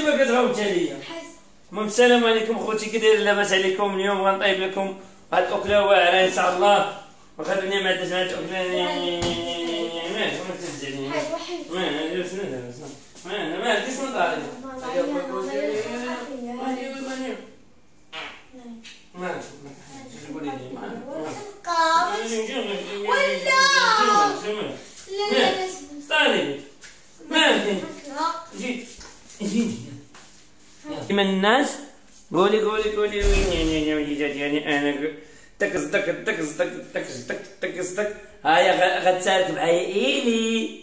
انت ما كتغاوبش عليا. السلام عليكم خوتي، كداير؟ لاباس عليكم؟ اليوم غنطيب لكم هاد الاكله واعره ان شاء الله. وخلوني ما عندناش هاد الاكله. ماشي ما تزعليني، ما عنديش نضاري. من الناس قولي قولي قولي يعني انا تكز تك تكز تك تكز تك تكز تك. هايا غتشارك معايا ايلي،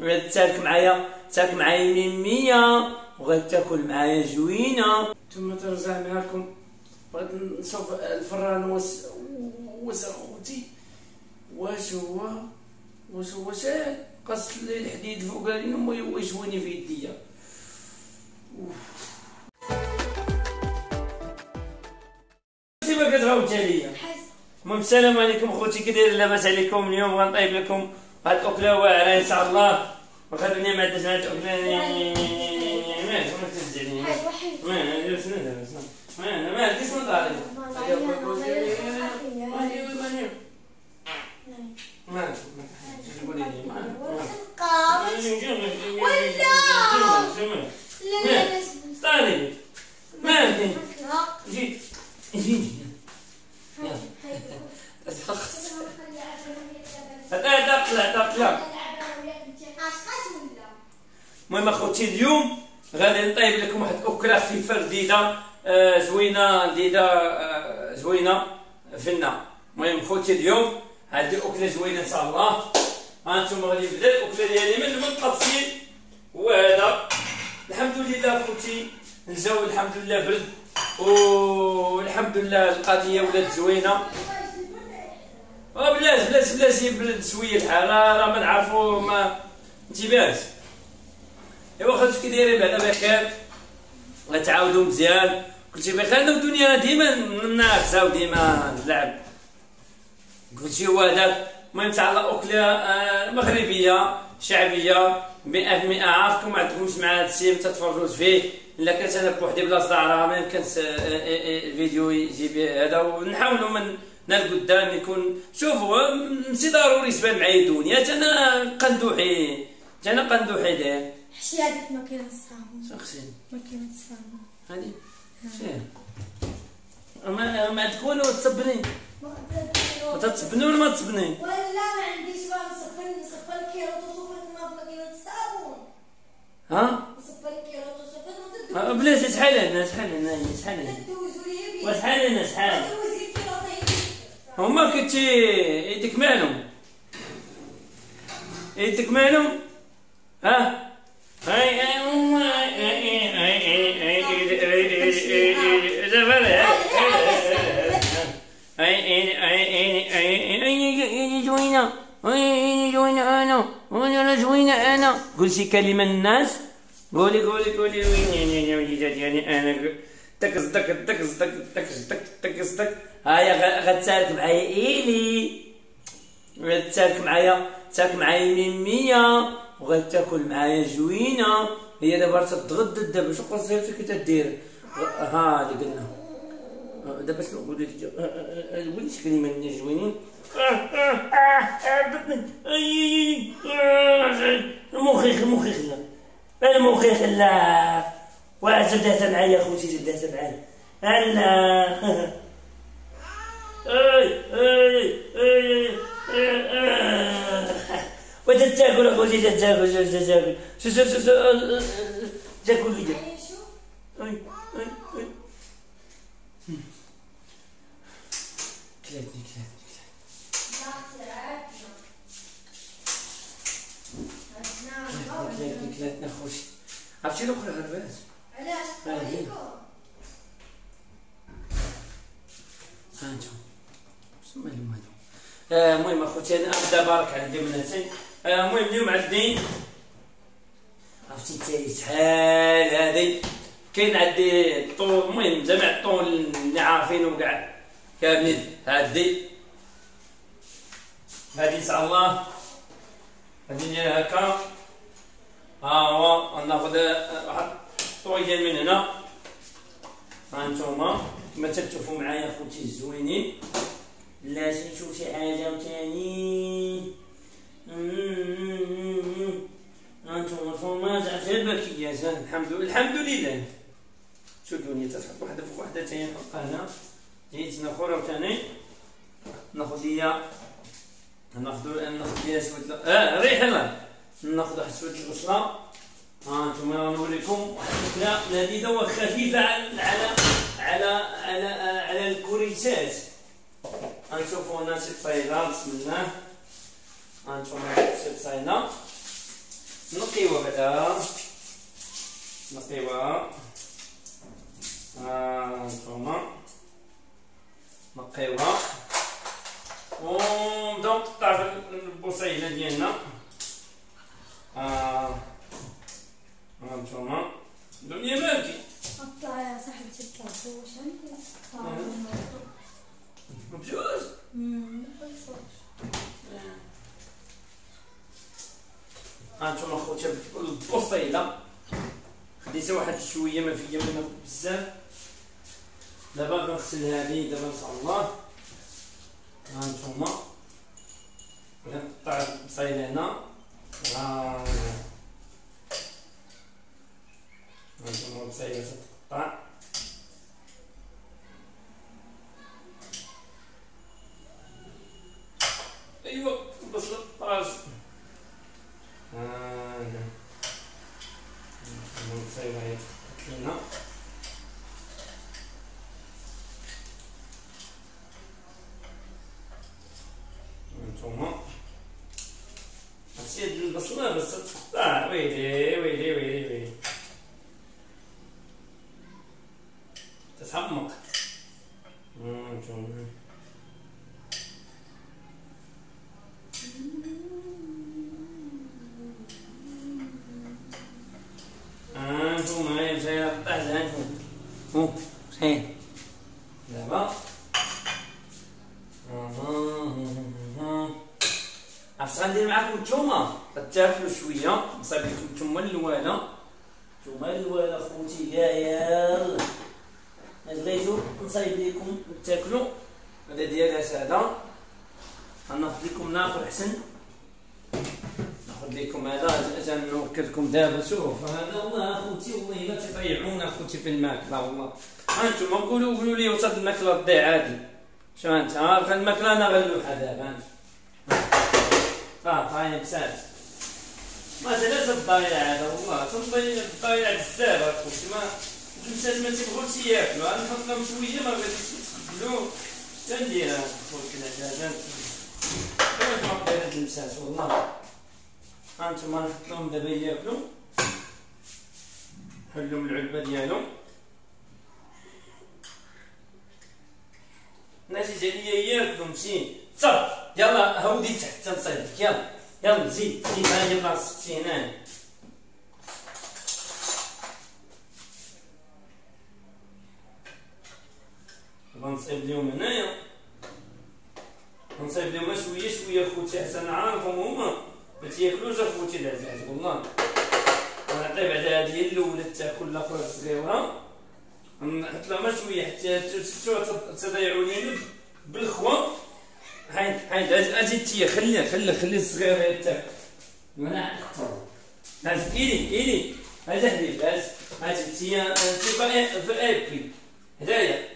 غتشارك معايا، تشارك معايا ميميه، وغتاكل معايا جوينه. ثم ترجع معاكم بغيت نشوف الفران واش اخوتي واش هو شاعل قص لي الحديد فوق راسي ويشويني في يديا. انت ما كتغاوبش عليا. المهم السلام عليكم خوتي، كداير؟ لاباس عليكم؟ اليوم غنطيب لكم هاد الاكله واعره ان شاء الله. وخلوني ما عندناش هاد الاكله. ماشي ما تزعليني، ما عنديش نضاري. المهم اخوتي اليوم غادي نطيب لكم واحد الاكله خفيفه جديده زوينه، جديده زوينه فنه. المهم خوتي اليوم هذه الاكله زوينه ان شاء الله. هانتوما غادي نبدا الاكله ديالي من التفصيل. وهذا الحمد لله خوتي، الجو الحمد لله برد، والحمد لله القضيه ولات زوينه. بلاش بلاش بلاش يبرد شويه الحراره، ما نعرفو ما انتباهش. ايوا خوتي كدايرين بعدا بخير؟ غتعاودو مزيان كلشي بخير. الدنيا ديما مناقصه وديما تلعب كلشي هو هذاك. المهم ان شاء الله اكله مغربيه شعبيه 100% عارفكم، ما عندكمش مع هادشي ما تتفرجوش فيه. الا كنت انا بوحدي بلا زهره ما يمكنش الفيديو يجيب هذا، ونحاولوا من للقدام يكون. شوفوا ماشي ضروري يبان معايا دنيا، انا قندوحي داير شي هذيك ما كينصامو. شخصين ما كينصامو هادي شي اما تكونوا تصبنين وتتصبنوا ولا ما تصبنين؟ ولا ما عنديش ما نصبن كيلو وصفر الماء ما كينصابو. ها نصبن كيلو وصفر بلاتي. شحال هنا؟ شحال هنا هما كنتي يدك مالهم؟ ها هاي انا قول شي كلمه للناس. قولي انا تكز تك. هايا غتشارك معايا ايلي، تشارك معايا ميميه، وغتاكل معايا جوينه. هي دابا تتغدد دابا. شكون صيفطك كتدير؟ ها اللي قلنا دابا شنو نقولوا لك؟ وليت كلمه من جوينين. مخي خلا، المخي خلا. واش جداتها معايا خوتي؟ جداتها معايا. هلا وتتاكل اخوتي، تتاكل. تاكل لي كلاتني كلاتنا اخوتي. عرفتي الاخرى هربات علاش؟ عليكم هانتوما شنو مالهم هادو. المهم اخوتي انا ابدا بارك على البناتين. المهم اليوم عندي عرفتي تاي شحال هادي كاين عندي الطون. المهم جميع الطون اللي عارفينو كاع كامل. هادي ان شاء الله غادي نديرها هكا. ها هو غناخد واحد السطوع ديال من هنا. ها نتوما كما تتفقوا معايا خوتي الزوينين، لازم نشوف شي حاجه وثاني. ها نتوما الفرماج عجيب مكياج. الحمد لله تدوني تتحط وحده فوق وحده ثاني نحطها هنا. جيت ناخذ وثاني ناخذ ليا ناخذ ليا سويت ريح الله، ناخذ واحد سويت البصله. ها نتوما نوريكم واحد الأكلة لذيذة وخفيفة على على على على الكوريسات. غنشوفو هنا سي بصيلة، بسم الله. ها نتوما سي بصيلة نقيوها بعدا، نقيوها. ها نتوما نقيوها ونبداو نقطعو في البصيلة ديالنا. هانتوما الدنيا مالكي قطع يا صاحبتي الطابوش. بجوج هانتوما خوتي البصيله خديتها واحد شويه ما فيا منها بزاف. دابا غنغسلها هذه دابا ان شاء الله. هانتوما غنقطع البصيله هنا. هانتوما البصيلة تتقطع. ايوا البصلة تطاج. هانتوما البصيلة هي تتقطع لينا. هانتوما هادشي هاد البصلة بس تتقطع. ويلي ويلي ويلي ويلي تتحمق. هانتوما هاي جاية بعدا. هانتوما هو صحيح دابا. عرفت غندير معاكم نتوما غتاكلو شوية، نصايب ليكم نتوما اللوالة، نتوما اللوالة خوتي كايا. هاد الغيزو نصايب ليكم تاكلو. هذا ديالها ساده. غناخد ليكم ناخد حسن، ناخد ليكم هذا اجا نوكلكم دابا. شوف هذا والله اخوتي، والله ما تبيعونا اخوتي في الماكله والله. هانتوما قولوا لي واش هاد الماكله تضيع عادي؟ شو انت عارف الماكله انا غنلوحها دابا. ها هي بساس ما زالت الضايع هذا والله تنضيع الضايع بزاف اخوتي. ما الجمسات ما تيبغوش ياكلو. غنحط لهم شويه ما بغيتش يتقبلو حتى نديرها خوتي هذا. كيفاش نحط هاد الجمسات والله. ها نتوما نحط لهم دابا ياكلو، نحل لهم العلبه ديالهم. ناتج عليا ياكلو مسكين. صافي يلا هودي تحت تنصيدك. يلا يلا زيد ها هي بلاصتي هنا. غنصيب ليهم هنايا، غنصيب ليهم شويه شويه خوتي حتى نعرفهم هما ما تياكلوش اخوتي العزاز والله. غنعطي بعدا هادي الاولى تاكل الاخرى الصغيره. نحط لها شويه حتى تضيعوا لينا بالخوا. هاي اجي تي خلي الصغير يتاكل وانا نقطعو. هاز ايدي هذا حليب. هاز تي في ايبي هدايا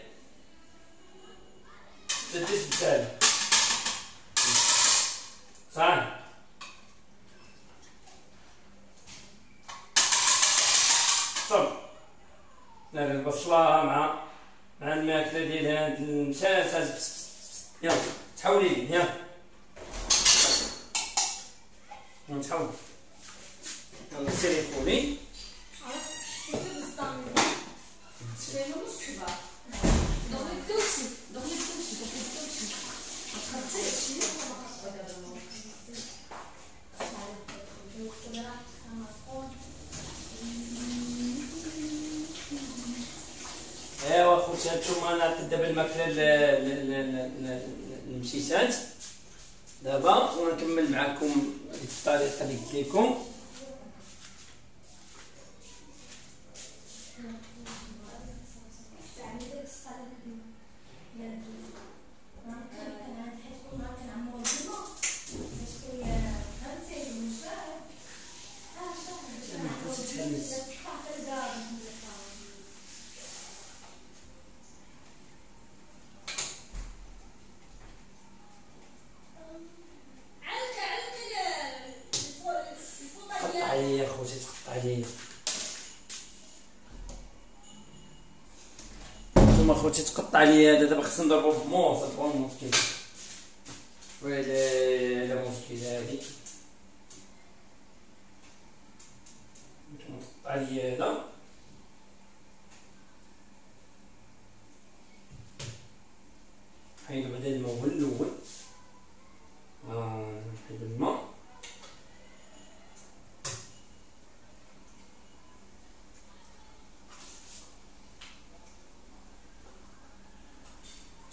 تديس بسالة صح. صافي دار البصلة مع الماكلة ديال هاد المشاس. هاز يلا تحولي لي يلا ونتحول. يلا سيري فولي. ايوا خوتي هانتوما انا عطيت دابا الماكله للمشيشات دابا، ونكمل معكم الطريقه اللي قلت لكم. انتم اخوتي تقطع لي هذا دابا خصنا نضربو بموس تبقى المشكل. ويلي هذا مشكل هادي نقطع لي هذا نحيدو بعدا الماء هو الاول نحيد الماء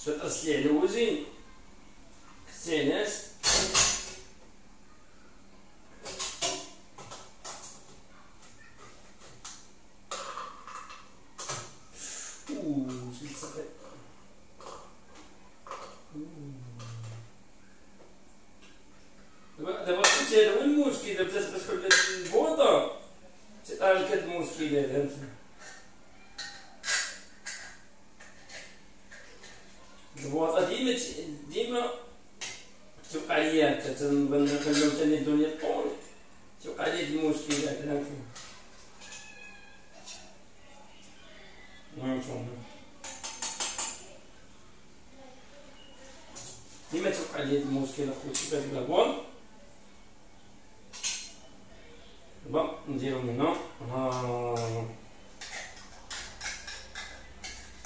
شو الأصلي على وزين كتعناس دابا خوتي هذا هو المشكل دابا بدات كتحل البوطة تيطرا لك هاد المشكل هذا البواطه ديما توقع ليا حتى تنبان نخليو ثاني الدنيا طول توقع لي المشكل هذا هانتوما المهم ديما توقع لي المشكل اخوتي في هاد البواط دابا نديرهم هنا ها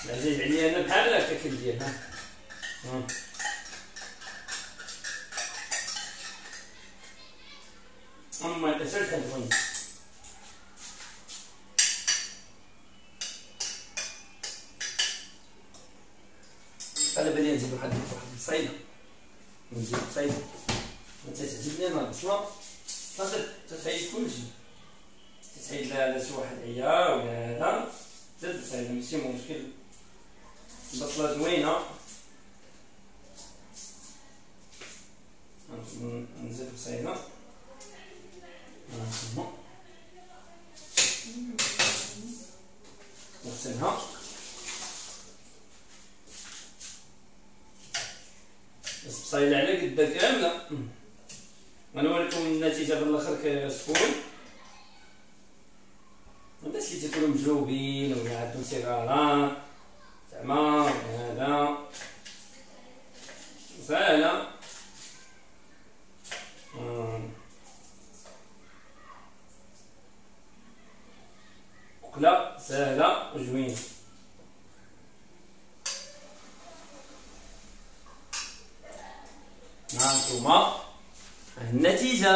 العزيز عليا انا بحال هكا كندير ها اما الاساس كنبغي على بالي نزيد واحد الصينه نزيد الصينه تتعجبني انا البصله تتعيد كلشي تتعيد لا شي واحد عيا ولا هذا تتعيد ماشي مشكل البصله زوينه نزيد بصيله هاكا نغسلها البصيله على قدها كامله غنوريكم النتيجه في الاخر كتكون الناس اللي تيكونوا مجلوبين ولا عندهم صغارة زعما هذا سهله أكلة سهلة وزوينة هانتوما النتيجة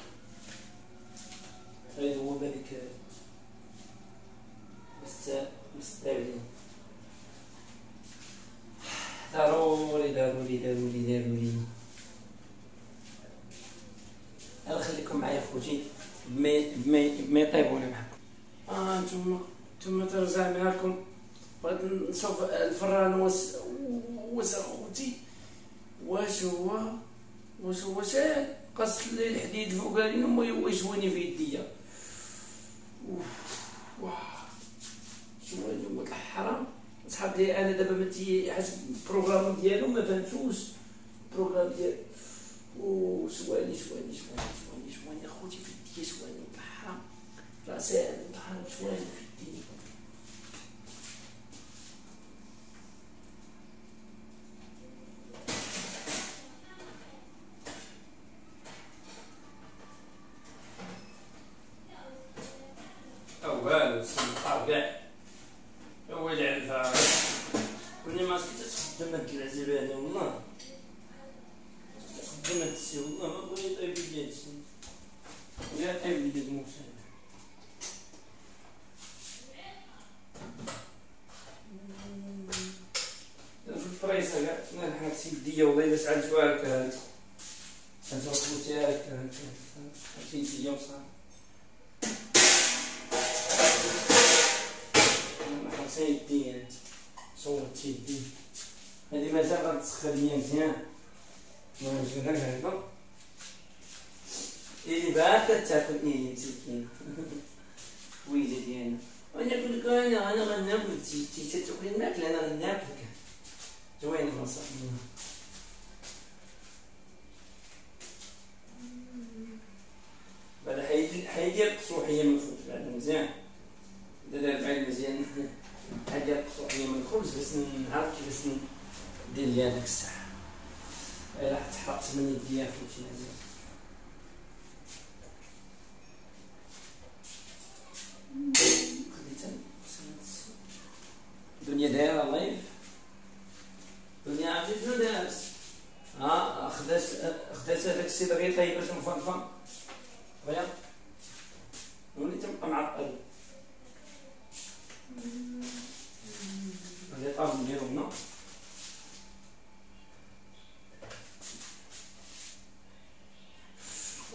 غيدوب هاديك مستاهل ليا. ضروري ضروري ضروري ضروري. أنا خليكم معايا خوتي بما يطيبوا أنا معاكم. هانتوما ترجع معاكم بغيت نشوف الفران واش اخوتي واش هو شاعل قص لي الحديد فوق علينا وما يوجهوني في يديا. واه شنو هاد الواد الحرام صحاب لي انا دابا ما تيحسب البروغرام ديالو ما فهمتوش البروغرام ديالو. وشواني شواني شواني شواني شواني اخوتي في يديا شواني ولد الحرام راه ساعل ولد الحرام شواني في يديا. والو سي الطابع هو العلفه كوني ما تخدم هاد العزيبه هادي. والله تخدم هاد الشيء والله ما بغيت طيب ديال هادشي ولا طيب ديال الموسى. في البريسه كاع نحنا سيديا والله الا سعلتوها هكا هانتوما خوتي هكا سيديا وصافي. سيدي انا صوت سيدي هادي مازال غتسخن ليا مزيان ونجبدها لهنا اللي باغا تاكل ايه مسكينة خويزة ديالنا. وناكلك انا غناكل تيتي تاكل الماكلة انا غناكلك زوينة ما شاء الله. بعدا حيدي القصوحية من الخبز بعدا مزيان داير بعيد مزيان هادي القصوحية من الخبز باش نعرف كيفاش ندير ليها ديك الساعة. إلا تحرقت من يديا خوتي مزيان. الدنيا دايرة لايف عزيز نداس. خدات هذاك السيد غير طيب باش نفنفن، فوالا وليت نبقى معقد. غادي طاب نديرو هنا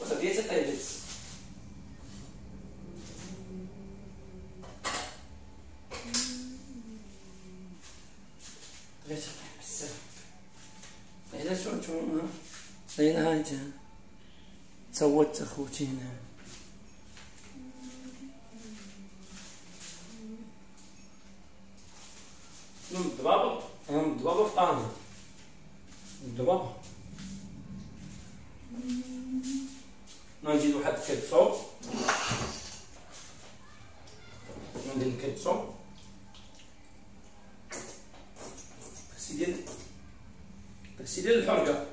وغادي يتقلب. لين هايجا تصوت اخوتي هنا الضبابة، الضبابة في طنجة، الضبابة نجيب واحد الكيتسو، ندير الكيتسو بس ديال الحرقة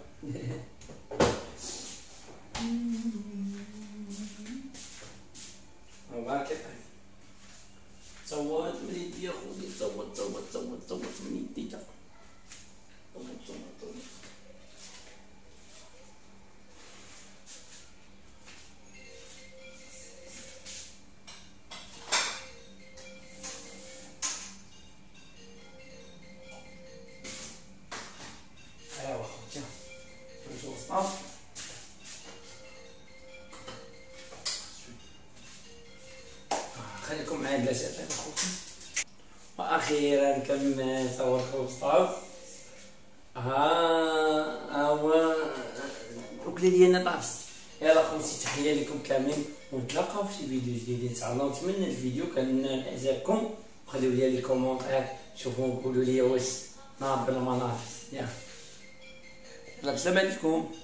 هاكا كيطيب. صوت من يدي اخويا، صوت صوت صوت صوت من يديك، صوت صوت صوت. ايوا اخويا نشوف الصاف. خليكم معايا بلا شفاف اخوتي. واخيرا كملنا صور الخبز. ها هو الاكله ديالنا طابس. يلا خوتي تحيه لكم كاملين، ونتلاقاو في شي فيديو جديد ان شاء الله. نتمنى الفيديو كان اعجابكم، وخليو لي الكومونتير شوفوا قولوا لي واش ناض بالمناظر. يلا السلام عليكم.